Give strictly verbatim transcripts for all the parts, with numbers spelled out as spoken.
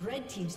Red team's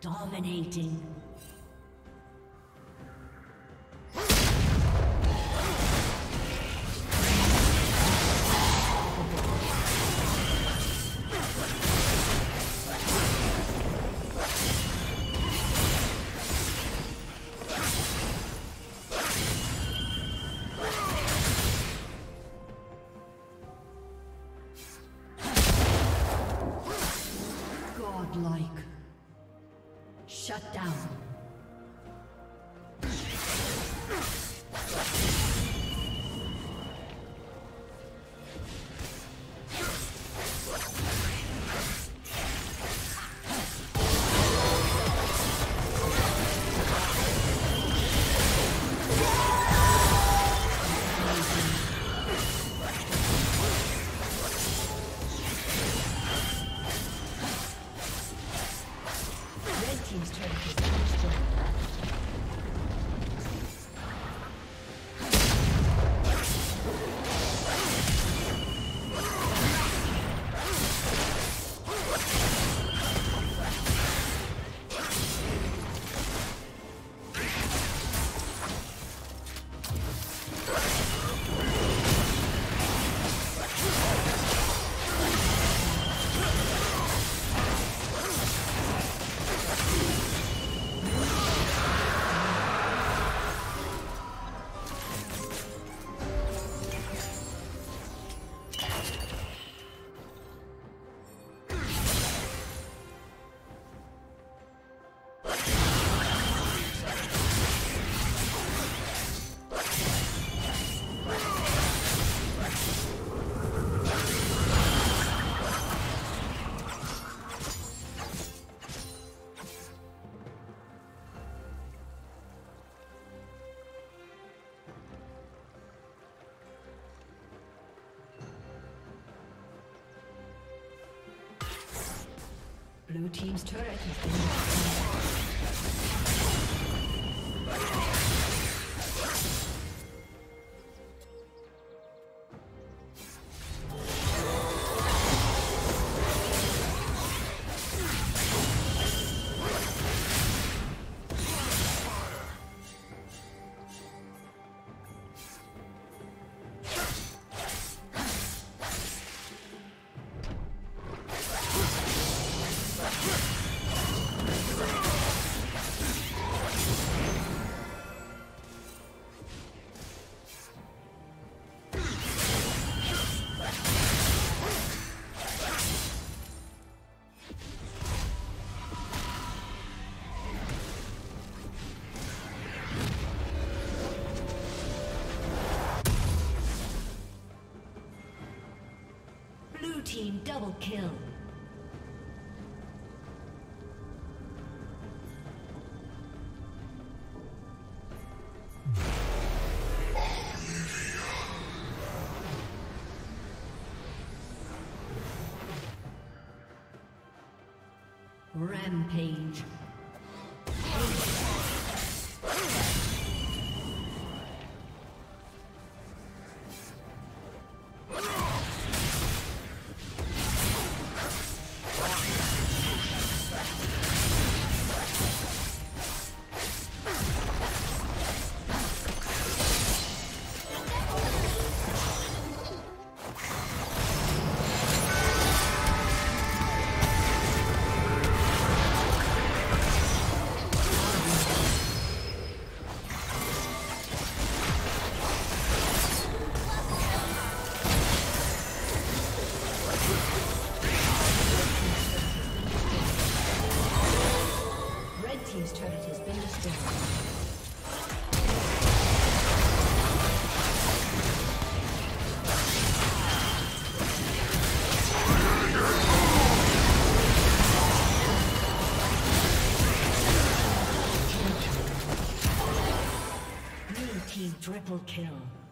Dominating. Shut down. Team's turn. Blue team's turret has been destroyed. Team double kill. Rampage. His turret has been destroyed. Blue team triple kill.